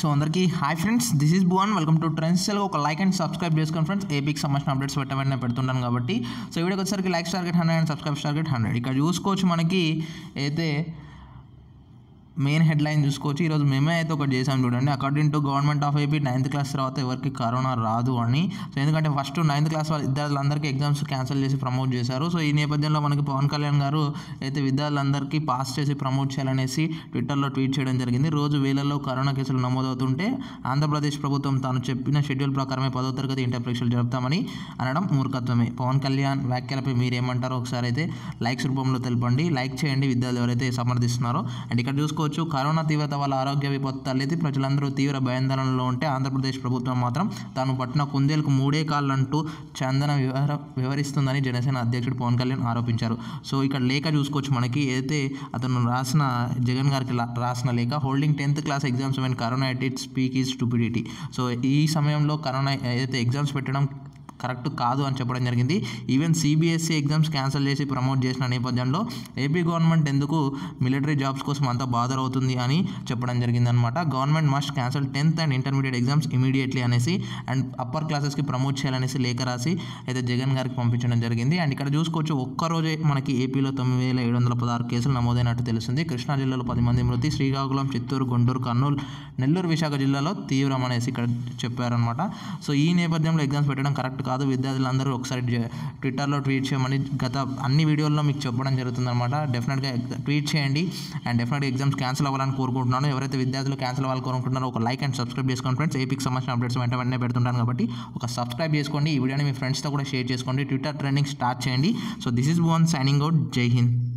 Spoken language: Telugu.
सो अंदर की hi friends this is Bhuvan welcome to trends Telugu ఒక లైక్ అండ్ సబ్స్క్రైబ్ చేసుకోండి ఫ్రెండ్స్ ఏపీ కి సంబంధించిన అప్డేట్స్ వెంటనే పెడుతుంటాను కాబట్టి సో వీడియోకి వచ్చేసరికి like target 100 and subscribe target 100 ఇక్కడ చూసుకోవచ్చు మనకి అయితే మెయిన్ హెడ్ లైన్ చూసుకోవచ్చు ఈ రోజు మేమే అయితే ఒకటి చేసాం చూడండి according to government of AP 9th class తర్వాత ఎవరికి కరోనా రాదు అని సో ఎందుకంటే ఫస్ట్ 9th క్లాస్ వాళ్ళ విద్యార్థులందరికీ ఎగ్జామ్స్ క్యాన్సిల్ చేసి ప్రమోట్ చేశారు సో ఈ నేపథ్యంలో మనకి పవన్ కళ్యాణ్ గారు అయితే విద్యార్థులందరికీ పాస్ చేసి ప్రమోట్ చేయాలనేసి ట్విట్టర్లో ట్వీట్ చేయడం జరిగింది రోజు వేలల్లో కరోనా కేసులు నమోదవుతుంటే ఆంధ్రప్రదేశ్ ప్రభుత్వం తాను చెప్పిన షెడ్యూల్ ప్రకారమే 10వ తరగతి ఇంటర్ పరీక్షలు జరుపుతామని అనడం మూర్ఖత్వమే పవన్ కళ్యాణ్ వ్యాఖ్యలపై మీరేమంటారో ఒకసారి అయితే లైక్స్ రూపంలో తెలపండి లైక్ చేయండి విద్యార్థులు ఎవరైతే సమర్థిస్తున్నారో అండ్ ఇక్కడ చూసుకో కరోనా తీవ్రత వల్ల ఆరోగ్య విపత్తు తలెత్తి ప్రజలందరూ తీవ్ర భయాందోళనలో ఉంటే ఆంధ్రప్రదేశ్ ప్రభుత్వం మాత్రం తాను పట్టిన కుందేలకు మూడే కాళ్ళంటూ చందన వివరిస్తుందని జనసేన అధ్యక్షుడు పవన్ కళ్యాణ్ ఆరోపించారు సో ఇక్కడ లేఖ చూసుకోవచ్చు మనకి ఏదైతే అతను రాసిన జగన్ గారికి రాసిన లేఖ holding 10th class exams when corona at its peak is stupidity so ఈ సమయంలో కరోనా ఏదైతే ఎగ్జామ్స్ పెట్టడం కరెక్ట్ కాదు అని చెప్పడం జరిగింది ఈవెన్ సిబిఎస్ఈ ఎగ్జామ్స్ క్యాన్సిల్ చేసి ప్రమోట్ చేసిన నేపథ్యంలో ఏపీ గవర్నమెంట్ ఎందుకు మిలిటరీ జాబ్స్ కోసం అంత బాధర్ అవుతుంది అని చెప్పడం జరిగింది అనమాట government must cancel 10th and intermediate exams immediately అనేసి అండ్ అప్పర్ క్లాసెస్కి ప్రమోట్ చేయాలనేసి లేఖ రాసి అయితే జగన్ గారికి పంపించడం జరిగింది అండ్ ఇక్కడ చూసుకోవచ్చు ఒక్కరోజే మనకి ఏపీలో 9716 కేసులు నమోదైనట్టు తెలుస్తుంది కృష్ణా జిల్లాలో 10 మంది మృతి శ్రీకాకుళం చిత్తూరు గుంటూరు కర్నూలు నెల్లూరు విశాఖ జిల్లాలో తీవ్రం అనేసి ఇక్కడ చెప్పారనమాట సో ఈ నేపథ్యంలో ఎగ్జామ్స్ పెట్టడం కరెక్ట్ కాదు విద్యార్థులందరూ ఒకసారి ట్విట్టర్లో ట్వీట్ చేయమని గత అన్ని వీడియోల్లో మీకు చెప్పడం జరుగుతుందన్నమాట డెఫినెట్గా ట్వీట్ చేయండి అండ్ డెఫినెట్గా ఎగ్జామ్స్ క్యాన్సిల్ అవ్వాలని కోరుకుంటున్నాను ఎవరైతే విద్యార్థులు క్యాన్సిల్ అవ్వాలని కోరుకుంటున్నారో ఒక లైక్ అండ్ సబ్స్క్రైబ్ చేసుకోండి ఫ్రెండ్స్ ఏపీకి సంబంధించిన అప్డేట్స్ వెంటనే పెడుతుంటాను కాబట్టి ఒక సబ్స్క్రైబ్ చేసుకోండి ఈ వీడియోని మీ ఫ్రెండ్స్తో కూడా షేర్ చేసుకోండి ట్విట్టర్ ట్రెండింగ్ స్టార్ట్ చేయండి so this is Bhuvan signing out జై హింద్